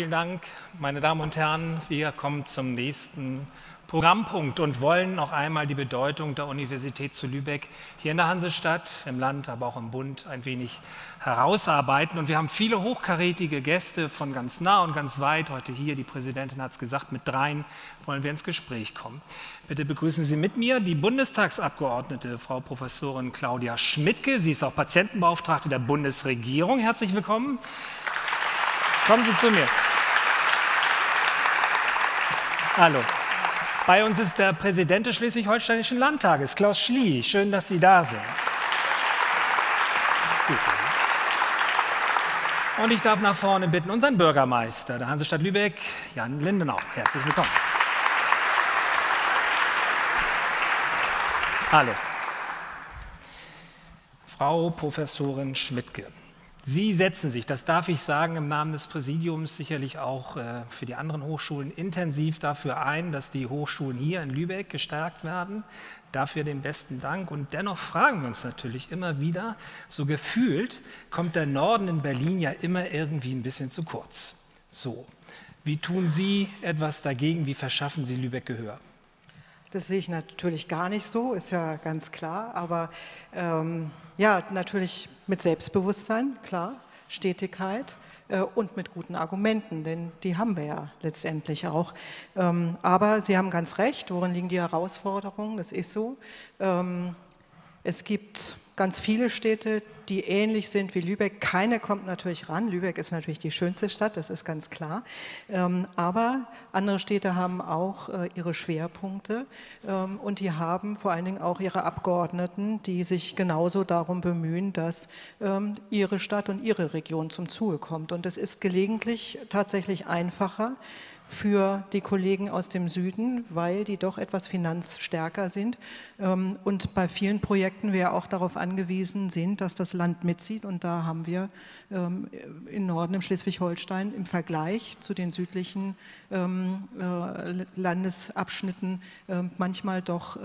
Vielen Dank, meine Damen und Herren. Wir kommen zum nächsten Programmpunkt und wollen noch einmal die Bedeutung der Universität zu Lübeck hier in der Hansestadt, im Land, aber auch im Bund ein wenig herausarbeiten. Und wir haben viele hochkarätige Gäste von ganz nah und ganz weit heute hier. Die Präsidentin hat es gesagt, mit dreien wollen wir ins Gespräch kommen. Bitte begrüßen Sie mit mir die Bundestagsabgeordnete, Frau Professorin Claudia Schmidtke. Sie ist auch Patientenbeauftragte der Bundesregierung. Herzlich willkommen. Kommen Sie zu mir. Hallo. Bei uns ist der Präsident des Schleswig-Holsteinischen Landtages, Klaus Schlie. Schön, dass Sie da sind. Und ich darf nach vorne bitten unseren Bürgermeister der Hansestadt Lübeck, Jan Lindenau. Herzlich willkommen. Hallo. Frau Professorin Schmidtke. Sie setzen sich, das darf ich sagen, im Namen des Präsidiums, sicherlich auch für die anderen Hochschulen intensiv dafür ein, dass die Hochschulen hier in Lübeck gestärkt werden. Dafür den besten Dank. Und dennoch fragen wir uns natürlich immer wieder, so gefühlt kommt der Norden in Berlin ja immer irgendwie ein bisschen zu kurz. So, wie tun Sie etwas dagegen? Wie verschaffen Sie Lübeck Gehör? Das sehe ich natürlich gar nicht so, ist ja ganz klar, aber ja, natürlich mit Selbstbewusstsein, klar, Stetigkeit und mit guten Argumenten, denn die haben wir ja letztendlich auch. Aber Sie haben ganz recht, worin liegen die Herausforderungen, das ist so. Es gibt ganz viele Städte, die ähnlich sind wie Lübeck, keiner kommt natürlich ran. Lübeck ist natürlich die schönste Stadt, das ist ganz klar. Aber andere Städte haben auch ihre Schwerpunkte und die haben vor allen Dingen auch ihre Abgeordneten, die sich genauso darum bemühen, dass ihre Stadt und ihre Region zum Zuge kommt. Und es ist gelegentlich tatsächlich einfacher für die Kollegen aus dem Süden, weil die doch etwas finanzstärker sind und bei vielen Projekten wir auch darauf angewiesen sind, dass das Land mitzieht. Und da haben wir im Norden, im Schleswig-Holstein, im Vergleich zu den südlichen Landesabschnitten manchmal doch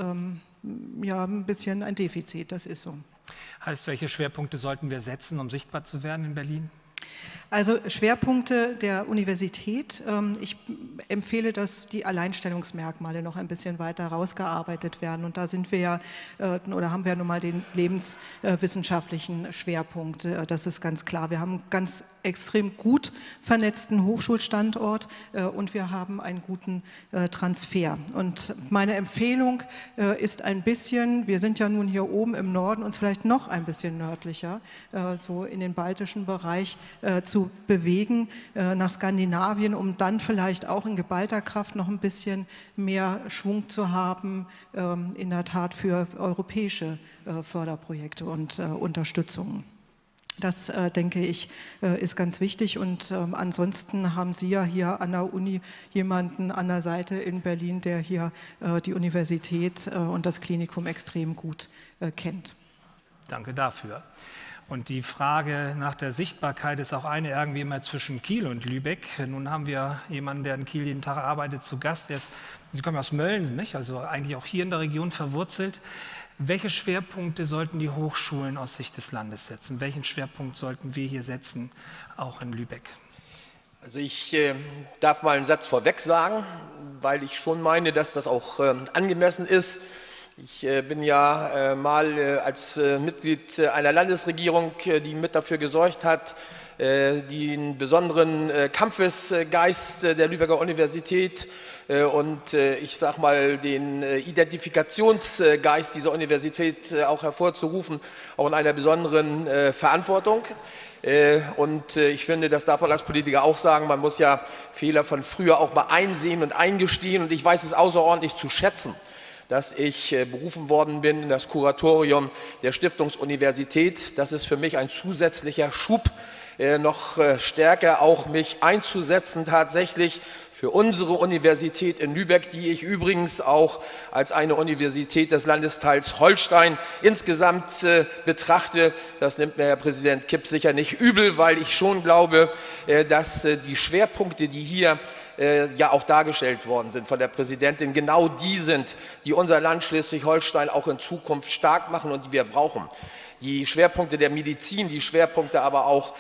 ja, ein bisschen ein Defizit, das ist so. Heißt, welche Schwerpunkte sollten wir setzen, um sichtbar zu werden in Berlin? Also Schwerpunkte der Universität. Ich empfehle, dass die Alleinstellungsmerkmale noch ein bisschen weiter herausgearbeitet werden. Und da sind wir ja, oder haben wir ja nun mal den lebenswissenschaftlichen Schwerpunkt. Das ist ganz klar. Wir haben einen ganz extrem gut vernetzten Hochschulstandort und wir haben einen guten Transfer. Und meine Empfehlung ist ein bisschen, wir sind ja nun hier oben im Norden, uns vielleicht noch ein bisschen nördlicher, so in den baltischen Bereich zu bewegen, nach Skandinavien, um dann vielleicht auch in geballter Kraft noch ein bisschen mehr Schwung zu haben, in der Tat für europäische Förderprojekte und Unterstützungen. Das, denke ich, ist ganz wichtig und ansonsten haben Sie ja hier an der Uni jemanden an der Seite in Berlin, der hier die Universität und das Klinikum extrem gut kennt. Danke dafür. Und die Frage nach der Sichtbarkeit ist auch eine irgendwie immer zwischen Kiel und Lübeck. Nun haben wir jemanden, der in Kiel jeden Tag arbeitet, zu Gast. Der ist, Sie kommen aus Mölln, nicht? Also eigentlich auch hier in der Region verwurzelt. Welche Schwerpunkte sollten die Hochschulen aus Sicht des Landes setzen? Welchen Schwerpunkt sollten wir hier setzen, auch in Lübeck? Also ich darf mal einen Satz vorweg sagen, weil ich schon meine, dass das auch angemessen ist. Ich bin ja mal als Mitglied einer Landesregierung, die mit dafür gesorgt hat, den besonderen Kampfesgeist der Lübecker Universität und ich sag mal den Identifikationsgeist dieser Universität auch hervorzurufen, auch in einer besonderen Verantwortung. Und ich finde, das darf man als Politiker auch sagen, man muss ja Fehler von früher auch mal einsehen und eingestehen und ich weiß es außerordentlich zu schätzen, dass ich berufen worden bin in das Kuratorium der Stiftungsuniversität. Das ist für mich ein zusätzlicher Schub, noch stärker auch mich einzusetzen tatsächlich für unsere Universität in Lübeck, die ich übrigens auch als eine Universität des Landesteils Holstein insgesamt betrachte. Das nimmt mir Herr Präsident Kipp sicher nicht übel, weil ich schon glaube, dass die Schwerpunkte, die hier ja auch dargestellt worden sind von der Präsidentin, genau die sind, die unser Land Schleswig-Holstein auch in Zukunft stark machen und die wir brauchen. die Schwerpunkte der Medizin, die Schwerpunkte aber auch,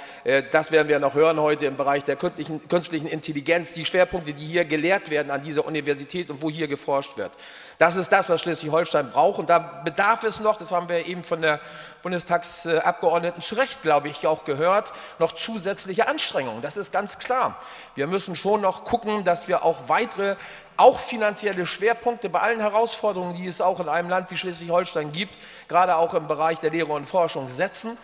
das werden wir noch hören heute im Bereich der künstlichen Intelligenz, die Schwerpunkte, die hier gelehrt werden an dieser Universität und wo hier geforscht wird. Das ist das, was Schleswig-Holstein braucht, und da bedarf es noch, das haben wir eben von der Bundestagsabgeordneten zu Recht, glaube ich, auch gehört, noch zusätzliche Anstrengungen. Das ist ganz klar. Wir müssen schon noch gucken, dass wir auch weitere, auch finanzielle Schwerpunkte bei allen Herausforderungen, die es auch in einem Land wie Schleswig-Holstein gibt, gerade auch im Bereich der Lehre und Forschung setzen,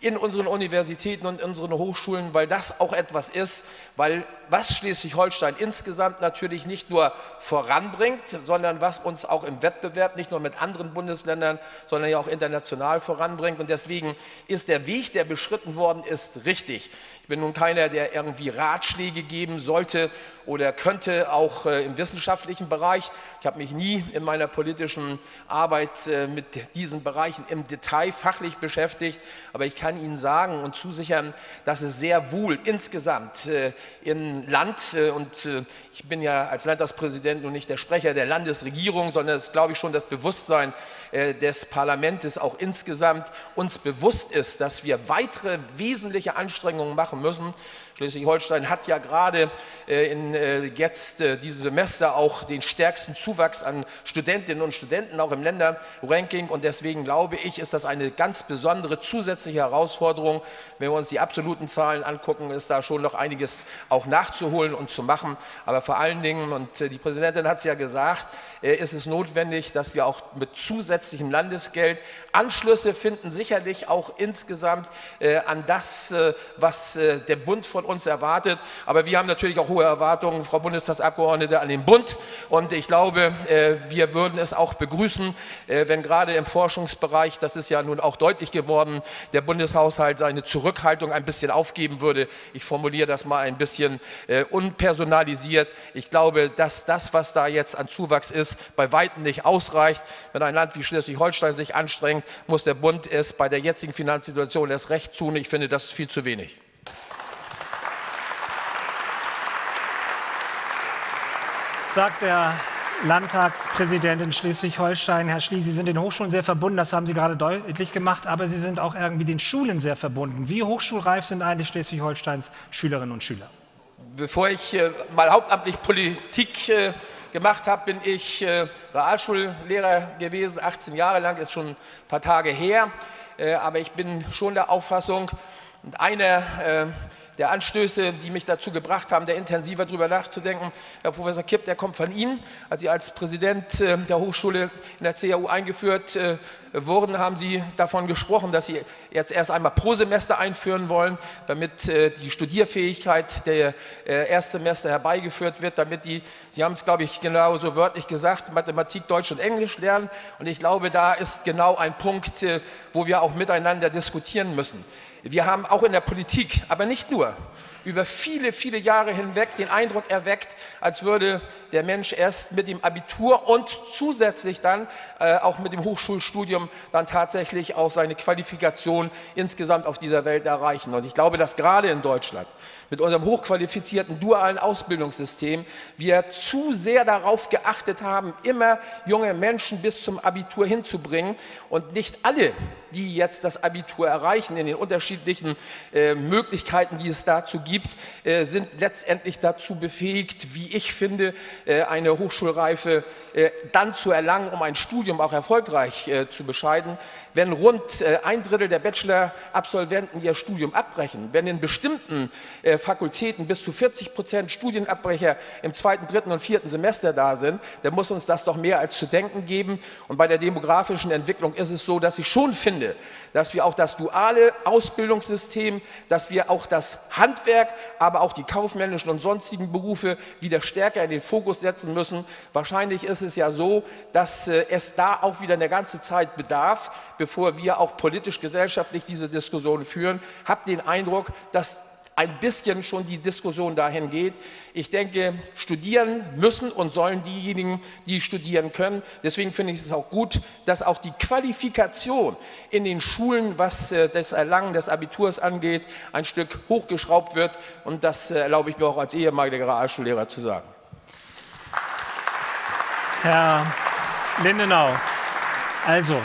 in unseren Universitäten und unseren Hochschulen, weil das auch etwas ist, weil was Schleswig-Holstein insgesamt natürlich nicht nur voranbringt, sondern was uns auch im Wettbewerb nicht nur mit anderen Bundesländern, sondern ja auch international voranbringt. Und deswegen ist der Weg, der beschritten worden ist, richtig. Ich bin nun keiner, der irgendwie Ratschläge geben sollte oder könnte, auch im wissenschaftlichen Bereich. Ich habe mich nie in meiner politischen Arbeit mit diesen Bereichen im Detail fachlich beschäftigt, aber ich kann Ihnen sagen und zusichern, dass es sehr wohl insgesamt im Land, und ich bin ja als Landtagspräsident nun nicht der Sprecher der Landesregierung, sondern es ist, glaube ich, schon das Bewusstsein des Parlaments auch insgesamt uns bewusst ist, dass wir weitere wesentliche Anstrengungen machen müssen. Schleswig-Holstein hat ja gerade jetzt diesem Semester auch den stärksten Zuwachs an Studentinnen und Studenten, auch im Länderranking. Und deswegen glaube ich, ist das eine ganz besondere zusätzliche Herausforderung. Wenn wir uns die absoluten Zahlen angucken, ist da schon noch einiges auch nachzuholen und zu machen. Aber vor allen Dingen, und die Präsidentin hat es ja gesagt, ist es notwendig, dass wir auch mit zusätzlichem Landesgeld Anschlüsse finden, sicherlich auch insgesamt an das, was der Bund von uns erwartet. Aber wir haben natürlich auch hohe Erwartungen, Frau Bundestagsabgeordnete, an den Bund. Und ich glaube, wir würden es auch begrüßen, wenn gerade im Forschungsbereich, das ist ja nun auch deutlich geworden, der Bundeshaushalt seine Zurückhaltung ein bisschen aufgeben würde. Ich formuliere das mal ein bisschen unpersonalisiert. Ich glaube, dass das, was da jetzt an Zuwachs ist, bei weitem nicht ausreicht. Wenn ein Land wie Schleswig-Holstein sich anstrengt, muss der Bund es bei der jetzigen Finanzsituation erst recht tun. Ich finde, das ist viel zu wenig. Sagt der Landtagspräsident in Schleswig-Holstein. Herr Schlie, Sie sind den Hochschulen sehr verbunden, das haben Sie gerade deutlich gemacht, aber Sie sind auch irgendwie den Schulen sehr verbunden. Wie hochschulreif sind eigentlich Schleswig-Holsteins Schülerinnen und Schüler? Bevor ich mal hauptamtlich Politik gemacht habe, bin ich Realschullehrer gewesen, 18 Jahre lang, ist schon ein paar Tage her. Aber ich bin schon der Auffassung, und einer der Anstöße, die mich dazu gebracht haben, der intensiver darüber nachzudenken. Herr Professor Kipp, der kommt von Ihnen. Als Sie als Präsident der Hochschule in der CAU eingeführt wurden, haben Sie davon gesprochen, dass Sie jetzt erst einmal pro Semester einführen wollen, damit die Studierfähigkeit der Erstsemester herbeigeführt wird, damit die, Sie haben es, glaube ich, genau so wörtlich gesagt, Mathematik, Deutsch und Englisch lernen. Und ich glaube, da ist genau ein Punkt, wo wir auch miteinander diskutieren müssen. Wir haben auch in der Politik, aber nicht nur, über viele, viele Jahre hinweg den Eindruck erweckt, als würde der Mensch erst mit dem Abitur und zusätzlich dann auch mit dem Hochschulstudium dann tatsächlich auch seine Qualifikation insgesamt auf dieser Welt erreichen. Und ich glaube, dass gerade in Deutschland mit unserem hochqualifizierten dualen Ausbildungssystem wir zu sehr darauf geachtet haben, immer junge Menschen bis zum Abitur hinzubringen. Und nicht alle, die jetzt das Abitur erreichen, in den unterschiedlichen Möglichkeiten, die es dazu gibt, sind letztendlich dazu befähigt, wie ich finde, eine Hochschulreife dann zu erlangen, um ein Studium auch erfolgreich zu bescheiden. Wenn rund ein Drittel der Bachelor-Absolventen ihr Studium abbrechen, wenn in bestimmten Fakultäten bis zu 40% Studienabbrecher im zweiten, dritten und vierten Semester da sind, dann muss uns das doch mehr als zu denken geben. Und bei der demografischen Entwicklung ist es so, dass ich schon finde, dass wir auch das duale Ausbildungssystem, dass wir auch das Handwerk, aber auch die kaufmännischen und sonstigen Berufe wieder stärker in den Fokus setzen müssen. Wahrscheinlich ist es ja so, dass es da auch wieder eine ganze Zeit bedarf, bevor wir auch politisch-gesellschaftlich diese Diskussion führen. Ich habe den Eindruck, dass ein bisschen schon die Diskussion dahin geht. Ich denke, studieren müssen und sollen diejenigen, die studieren können. Deswegen finde ich es auch gut, dass auch die Qualifikation in den Schulen, was das Erlangen des Abiturs angeht, ein Stück hochgeschraubt wird. Und das erlaube ich mir auch als ehemaliger Realschullehrer zu sagen. Herr Lindenau, also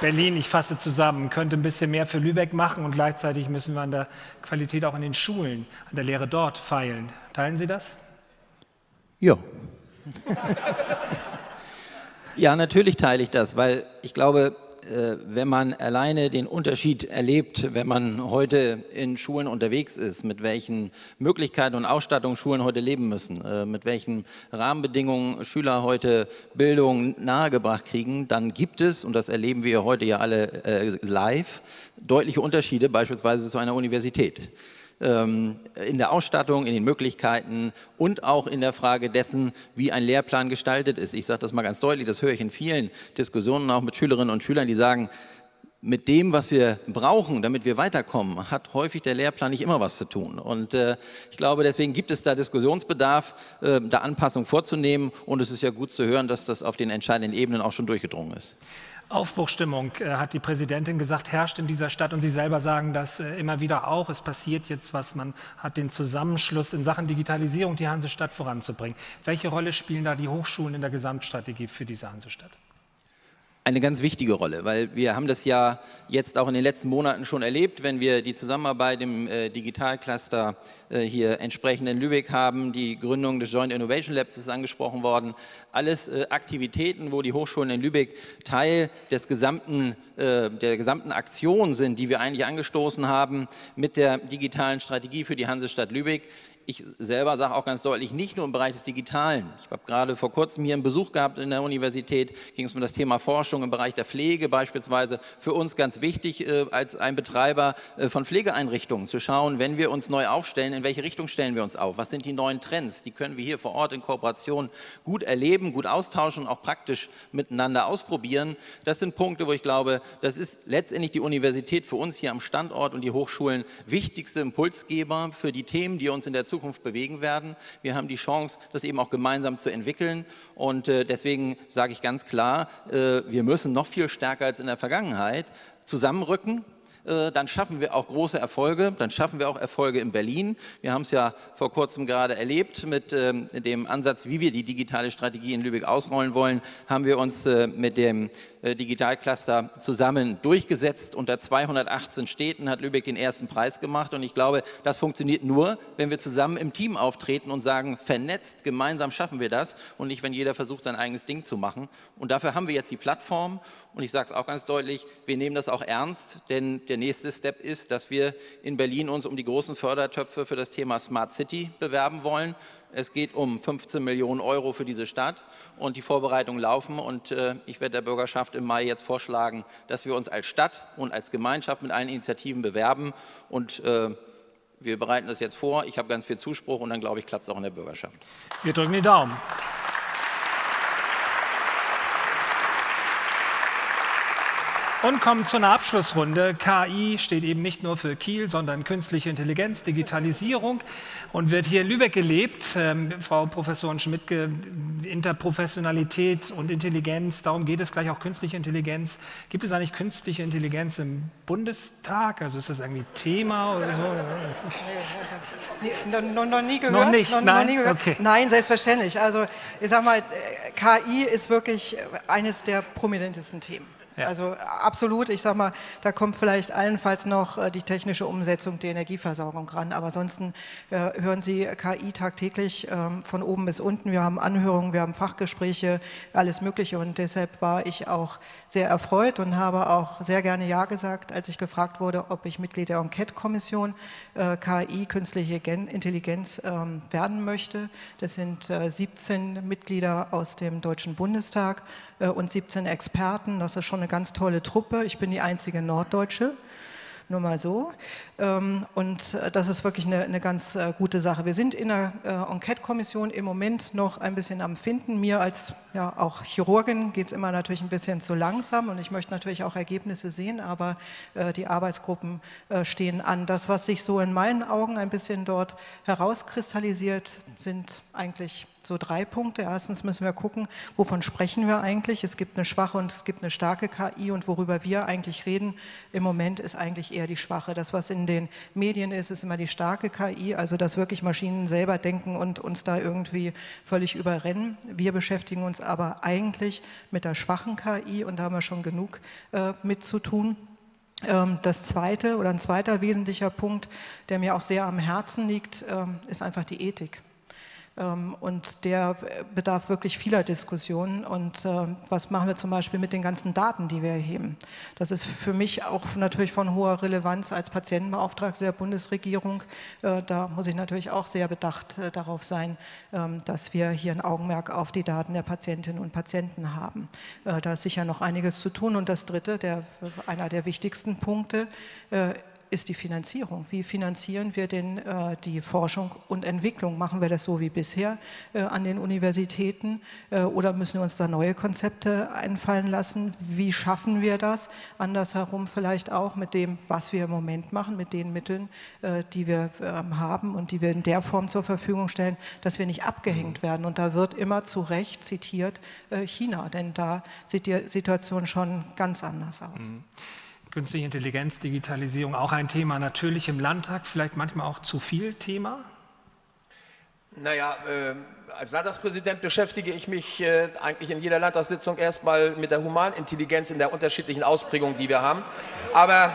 Berlin, ich fasse zusammen, könnte ein bisschen mehr für Lübeck machen und gleichzeitig müssen wir an der Qualität auch in den Schulen, an der Lehre dort feilen. Teilen Sie das? Ja. Ja, natürlich teile ich das, weil ich glaube, wenn man alleine den Unterschied erlebt, wenn man heute in Schulen unterwegs ist, mit welchen Möglichkeiten und Ausstattungen Schulen heute leben müssen, mit welchen Rahmenbedingungen Schüler heute Bildung nahegebracht kriegen, dann gibt es, und das erleben wir heute ja alle live, deutliche Unterschiede, beispielsweise zu einer Universität. In der Ausstattung, in den Möglichkeiten und auch in der Frage dessen, wie ein Lehrplan gestaltet ist. Ich sage das mal ganz deutlich, das höre ich in vielen Diskussionen auch mit Schülerinnen und Schülern, die sagen, mit dem, was wir brauchen, damit wir weiterkommen, hat häufig der Lehrplan nicht immer was zu tun. Und ich glaube, deswegen gibt es da Diskussionsbedarf, da Anpassungen vorzunehmen. Und es ist ja gut zu hören, dass das auf den entscheidenden Ebenen auch schon durchgedrungen ist. Aufbruchstimmung, hat die Präsidentin gesagt, herrscht in dieser Stadt und Sie selber sagen das immer wieder auch. Es passiert jetzt was, man hat den Zusammenschluss in Sachen Digitalisierung, die Hansestadt voranzubringen. Welche Rolle spielen da die Hochschulen in der Gesamtstrategie für diese Hansestadt? Eine ganz wichtige Rolle, weil wir haben das ja jetzt auch in den letzten Monaten schon erlebt, wenn wir die Zusammenarbeit im Digitalcluster hier entsprechend in Lübeck haben, die Gründung des Joint Innovation Labs ist angesprochen worden, alles Aktivitäten, wo die Hochschulen in Lübeck Teil des gesamten, der gesamten Aktion sind, die wir eigentlich angestoßen haben mit der digitalen Strategie für die Hansestadt Lübeck. Ich selber sage auch ganz deutlich, nicht nur im Bereich des Digitalen. Ich habe gerade vor kurzem hier einen Besuch gehabt in der Universität, ging es um das Thema Forschung im Bereich der Pflege beispielsweise. Für uns ganz wichtig als ein Betreiber von Pflegeeinrichtungen zu schauen, wenn wir uns neu aufstellen, in welche Richtung stellen wir uns auf? Was sind die neuen Trends? Die können wir hier vor Ort in Kooperation gut erleben, gut austauschen und auch praktisch miteinander ausprobieren. Das sind Punkte, wo ich glaube, das ist letztendlich die Universität für uns hier am Standort und die Hochschulen wichtigste Impulsgeber für die Themen, die uns in der Zukunft bewegen werden. Wir haben die Chance, das eben auch gemeinsam zu entwickeln und deswegen sage ich ganz klar, wir müssen noch viel stärker als in der Vergangenheit zusammenrücken, dann schaffen wir auch große Erfolge, dann schaffen wir auch Erfolge in Berlin. Wir haben es ja vor kurzem gerade erlebt mit dem Ansatz, wie wir die digitale Strategie in Lübeck ausrollen wollen, haben wir uns mit dem Digitalcluster zusammen durchgesetzt. Unter 218 Städten hat Lübeck den ersten Preis gemacht und ich glaube, das funktioniert nur, wenn wir zusammen im Team auftreten und sagen, vernetzt, gemeinsam schaffen wir das und nicht, wenn jeder versucht, sein eigenes Ding zu machen. Und dafür haben wir jetzt die Plattform und ich sage es auch ganz deutlich, wir nehmen das auch ernst, denn der nächste Step ist, dass wir in Berlin uns um die großen Fördertöpfe für das Thema Smart City bewerben wollen. Es geht um 15 Millionen Euro für diese Stadt und die Vorbereitungen laufen und ich werde der Bürgerschaft im Mai jetzt vorschlagen, dass wir uns als Stadt und als Gemeinschaft mit allen Initiativen bewerben und wir bereiten das jetzt vor. Ich habe ganz viel Zuspruch und dann glaube ich, klappt es auch in der Bürgerschaft. Wir drücken die Daumen. Und kommen zu einer Abschlussrunde. KI steht eben nicht nur für Kiel, sondern Künstliche Intelligenz, Digitalisierung und wird hier in Lübeck gelebt. Frau Professorin Schmidtke, Interprofessionalität und Intelligenz, darum geht es gleich auch Künstliche Intelligenz. Gibt es eigentlich Künstliche Intelligenz im Bundestag? Also ist das irgendwie Thema oder so? Noch nie gehört? Noch nicht, nein? Okay. Nein, selbstverständlich. Also ich sag mal, KI ist wirklich eines der prominentesten Themen. Ja. Also absolut, ich sag mal, da kommt vielleicht allenfalls noch die technische Umsetzung der Energieversorgung ran, aber ansonsten hören Sie KI tagtäglich von oben bis unten. Wir haben Anhörungen, wir haben Fachgespräche, alles Mögliche und deshalb war ich auch sehr erfreut und habe auch sehr gerne Ja gesagt, als ich gefragt wurde, ob ich Mitglied der Enquete-Kommission KI, Künstliche Intelligenz werden möchte. Das sind 17 Mitglieder aus dem Deutschen Bundestag und 17 Experten, das ist schon eine ganz tolle Truppe. Ich bin die einzige Norddeutsche, nur mal so. Und das ist wirklich eine ganz gute Sache. Wir sind in der Enquete-Kommission im Moment noch ein bisschen am Finden. Mir als ja, auch Chirurgin geht es immer natürlich ein bisschen zu langsam und ich möchte natürlich auch Ergebnisse sehen, aber die Arbeitsgruppen stehen an. Das, was sich so in meinen Augen ein bisschen dort herauskristallisiert, sind eigentlich So 3 Punkte. Erstens müssen wir gucken, wovon sprechen wir eigentlich? Es gibt eine schwache und es gibt eine starke KI, und worüber wir eigentlich reden im Moment ist eigentlich eher die schwache. Das, was in den Medien ist, ist immer die starke KI, also dass wirklich Maschinen selber denken und uns da irgendwie völlig überrennen. Wir beschäftigen uns aber eigentlich mit der schwachen KI, und da haben wir schon genug mit zu tun. Das zweite oder ein zweiter wesentlicher Punkt, der mir auch sehr am Herzen liegt, ist einfach die Ethik. Und der bedarf wirklich vieler Diskussionen. Und was machen wir zum Beispiel mit den ganzen Daten, die wir erheben? Das ist für mich auch natürlich von hoher Relevanz als Patientenbeauftragte der Bundesregierung. Da muss ich natürlich auch sehr bedacht darauf sein, dass wir hier ein Augenmerk auf die Daten der Patientinnen und Patienten haben. Da ist sicher noch einiges zu tun. Und das Dritte, einer der wichtigsten Punkte, ist die Finanzierung. Wie finanzieren wir denn die Forschung und Entwicklung? Machen wir das so wie bisher an den Universitäten oder müssen wir uns da neue Konzepte einfallen lassen? Wie schaffen wir das? Andersherum vielleicht auch mit dem, was wir im Moment machen, mit den Mitteln, die wir haben und die wir in der Form zur Verfügung stellen, dass wir nicht abgehängt werden. Und da wird immer zu Recht zitiert China, denn da sieht die Situation schon ganz anders aus. Mhm. Künstliche Intelligenz, Digitalisierung, auch ein Thema natürlich im Landtag, vielleicht manchmal auch zu viel Thema? Naja, als Landtagspräsident beschäftige ich mich eigentlich in jeder Landtagssitzung erstmal mit der Humanintelligenz in der unterschiedlichen Ausprägung, die wir haben. Aber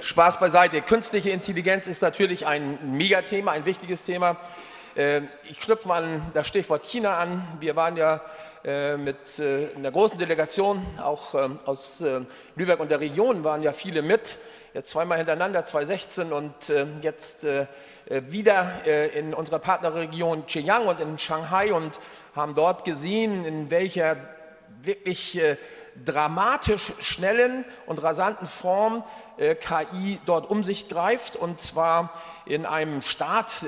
Spaß beiseite, künstliche Intelligenz ist natürlich ein Megathema, ein wichtiges Thema. Ich knüpfe mal an das Stichwort China an. Wir waren ja mit einer großen Delegation, auch aus Lübeck und der Region, waren ja viele mit. Jetzt zweimal hintereinander, 2016 und jetzt wieder in unserer Partnerregion Xinjiang und in Shanghai, und haben dort gesehen, in welcher wirklich dramatisch schnellen und rasanten Form KI dort um sich greift, und zwar in einem Staat,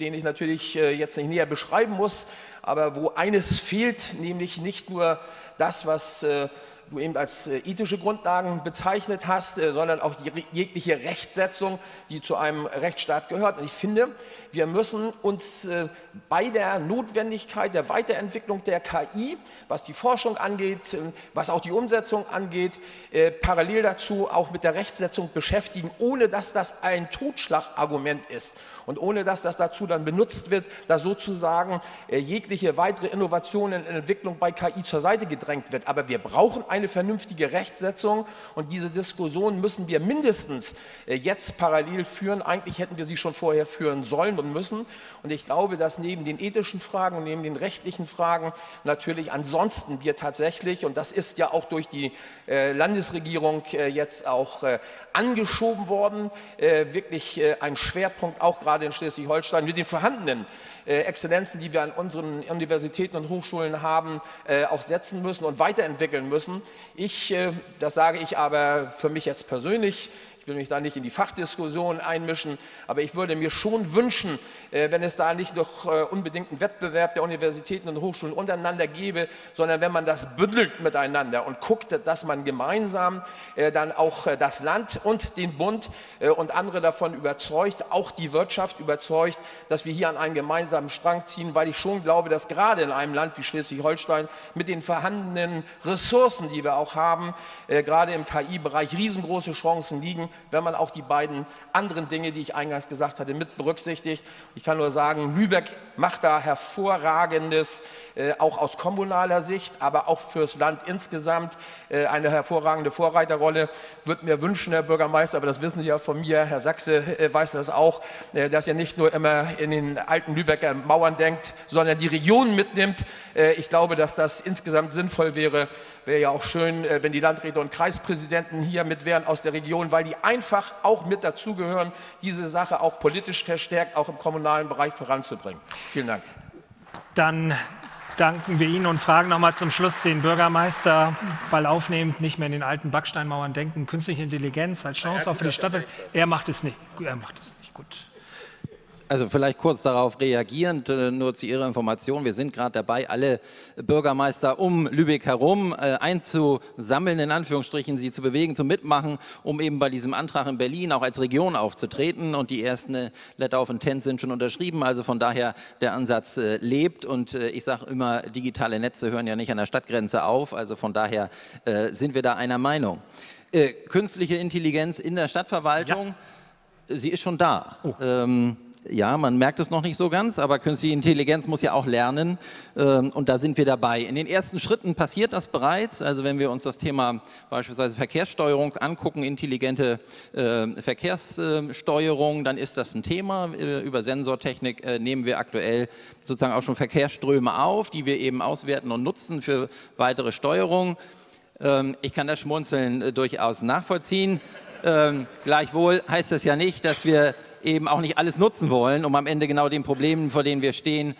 den ich natürlich jetzt nicht näher beschreiben muss, aber wo eines fehlt, nämlich nicht nur das, was du eben als ethische Grundlagen bezeichnet hast, sondern auch jegliche Rechtsetzung, die zu einem Rechtsstaat gehört. Und ich finde, wir müssen uns bei der Notwendigkeit der Weiterentwicklung der KI, was die Forschung angeht, was auch die Umsetzung angeht, parallel dazu auch mit der Rechtsetzung beschäftigen, ohne dass das ein Totschlagargument ist und ohne dass das dazu dann benutzt wird, dass sozusagen jegliche weitere Innovation und Entwicklung bei KI zur Seite gedrängt wird. Aber wir brauchen eine vernünftige Rechtsetzung, und diese Diskussion müssen wir mindestens jetzt parallel führen. Eigentlich hätten wir sie schon vorher führen sollen und müssen. Und ich glaube, dass neben den ethischen Fragen und neben den rechtlichen Fragen natürlich ansonsten wir tatsächlich, und das ist ja auch durch die Landesregierung jetzt auch angeschoben worden, wirklich ein Schwerpunkt auch gerade in Schleswig-Holstein mit den vorhandenen Exzellenzen, die wir an unseren Universitäten und Hochschulen haben, auch setzen müssen und weiterentwickeln müssen. Das sage ich aber für mich jetzt persönlich, ich will mich da nicht in die Fachdiskussion einmischen, aber ich würde mir schon wünschen, wenn es da nicht noch unbedingt einen Wettbewerb der Universitäten und Hochschulen untereinander gäbe, sondern wenn man das bündelt miteinander und guckt, dass man gemeinsam dann auch das Land und den Bund und andere davon überzeugt, auch die Wirtschaft überzeugt, dass wir hier an einen gemeinsamen Strang ziehen, weil ich schon glaube, dass gerade in einem Land wie Schleswig-Holstein mit den vorhandenen Ressourcen, die wir auch haben, gerade im KI-Bereich riesengroße Chancen liegen, wenn man auch die beiden anderen Dinge, die ich eingangs gesagt hatte, mit berücksichtigt. Ich kann nur sagen, Lübeck macht da Hervorragendes, auch aus kommunaler Sicht, aber auch fürs Land insgesamt eine hervorragende Vorreiterrolle. Würde mir wünschen, Herr Bürgermeister, aber das wissen Sie ja von mir, Herr Sachse weiß das auch, dass ihr nicht nur immer in den alten Lübecker Mauern denkt, sondern die Region mitnimmt. Ich glaube, dass das insgesamt sinnvoll wäre. Wäre ja auch schön, wenn die Landräte und Kreispräsidenten hier mit wären aus der Region, weil die einfach auch mit dazugehören, diese Sache auch politisch verstärkt, auch im kommunalen Bereich voranzubringen. Vielen Dank. Dann danken wir Ihnen und fragen nochmal zum Schluss den Bürgermeister, Ball aufnehmend, nicht mehr in den alten Backsteinmauern denken, künstliche Intelligenz als Chance auch für die Stadt. Er macht es nicht. Gut. Also vielleicht kurz darauf reagierend, nur zu Ihrer Information. Wir sind gerade dabei, alle Bürgermeister um Lübeck herum einzusammeln, in Anführungsstrichen, sie zu bewegen, zu mitmachen, um eben bei diesem Antrag in Berlin auch als Region aufzutreten. Und die ersten Letter of Intent sind schon unterschrieben. Also von daher, der Ansatz lebt. Und ich sage immer, digitale Netze hören ja nicht an der Stadtgrenze auf. Also von daher sind wir da einer Meinung. Künstliche Intelligenz in der Stadtverwaltung. Ja. Sie ist schon da. Oh. Ja, man merkt es noch nicht so ganz, aber künstliche Intelligenz muss ja auch lernen und da sind wir dabei. In den ersten Schritten passiert das bereits, also wenn wir uns das Thema beispielsweise Verkehrssteuerung angucken, intelligente Verkehrssteuerung, dann ist das ein Thema. Über Sensortechnik nehmen wir aktuell sozusagen auch schon Verkehrsströme auf, die wir eben auswerten und nutzen für weitere Steuerung. Ich kann das Schmunzeln durchaus nachvollziehen. Gleichwohl heißt das ja nicht, dass wir eben auch nicht alles nutzen wollen, um am Ende genau den Problemen, vor denen wir stehen,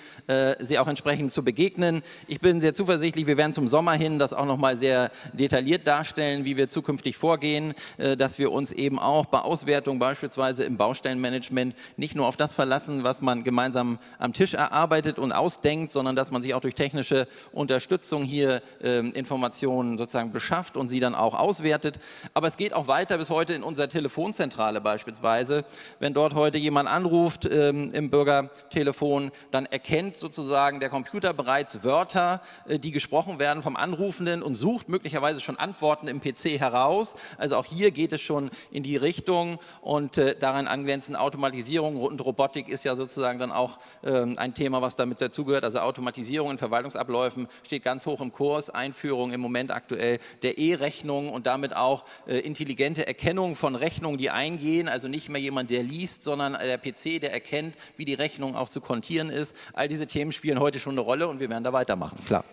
sie auch entsprechend zu begegnen. Ich bin sehr zuversichtlich, wir werden zum Sommer hin das auch nochmal sehr detailliert darstellen, wie wir zukünftig vorgehen, dass wir uns eben auch bei Auswertung beispielsweise im Baustellenmanagement nicht nur auf das verlassen, was man gemeinsam am Tisch erarbeitet und ausdenkt, sondern dass man sich auch durch technische Unterstützung hier Informationen sozusagen beschafft und sie dann auch auswertet. Aber es geht auch weiter bis heute in unserer Telefonzentrale beispielsweise, wenn dort heute jemand anruft im Bürgertelefon, dann erkennt sozusagen der Computer bereits Wörter, die gesprochen werden vom Anrufenden und sucht möglicherweise schon Antworten im PC heraus. Also auch hier geht es schon in die Richtung und daran angrenzend Automatisierung und Robotik ist ja sozusagen dann auch ein Thema, was damit dazugehört. Also Automatisierung in Verwaltungsabläufen steht ganz hoch im Kurs, Einführung im Moment aktuell der E-Rechnung und damit auch intelligente Erkennung von Rechnungen, die eingehen, also nicht mehr jemand, der liest, sondern der PC, der erkennt, wie die Rechnung auch zu kontieren ist. All diese Themen spielen heute schon eine Rolle und wir werden da weitermachen. Klar.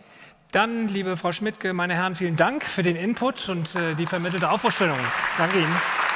Dann, liebe Frau Schmidtke, meine Herren, vielen Dank für den Input und die vermittelte Aufvorstellung. Danke Ihnen.